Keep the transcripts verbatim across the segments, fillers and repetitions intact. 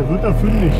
Der wird da fündig.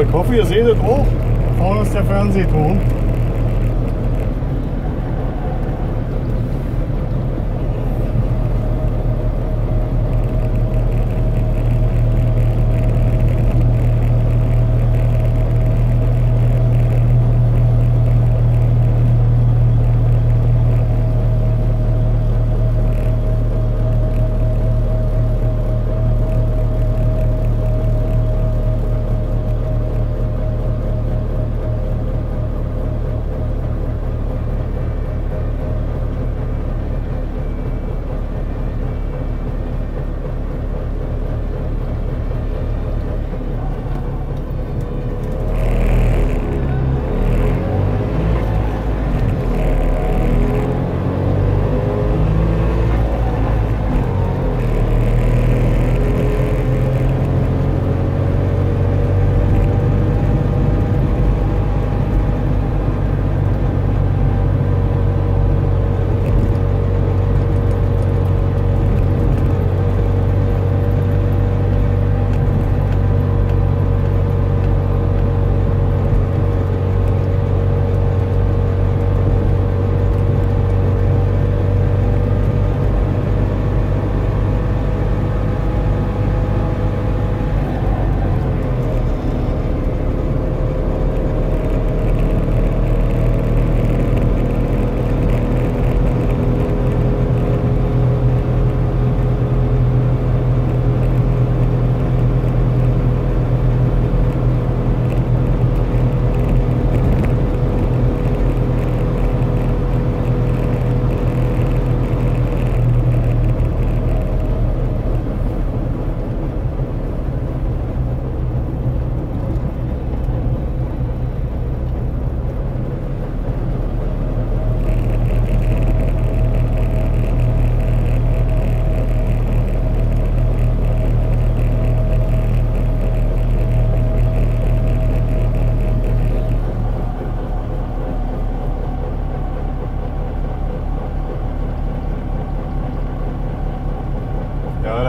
So, ich hoffe, ihr seht es auch. Vorne ist der Fernsehturm.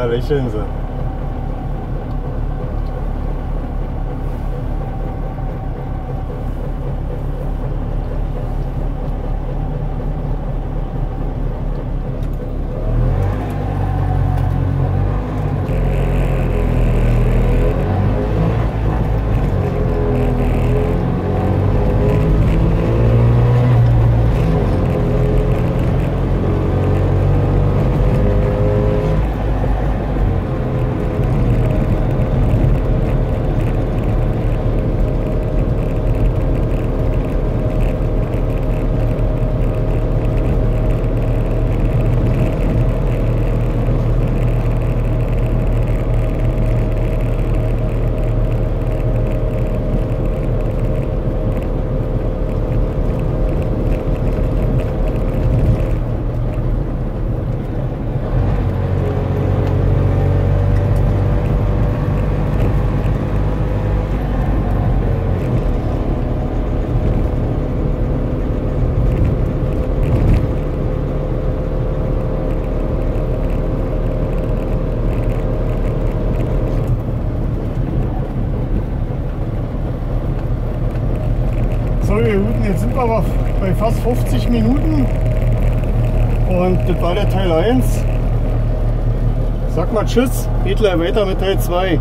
Lächeln sie. Jetzt sind wir aber bei fast fünfzig Minuten und das war der Teil eins. Sag mal tschüss, geht gleich weiter mit Teil zwei.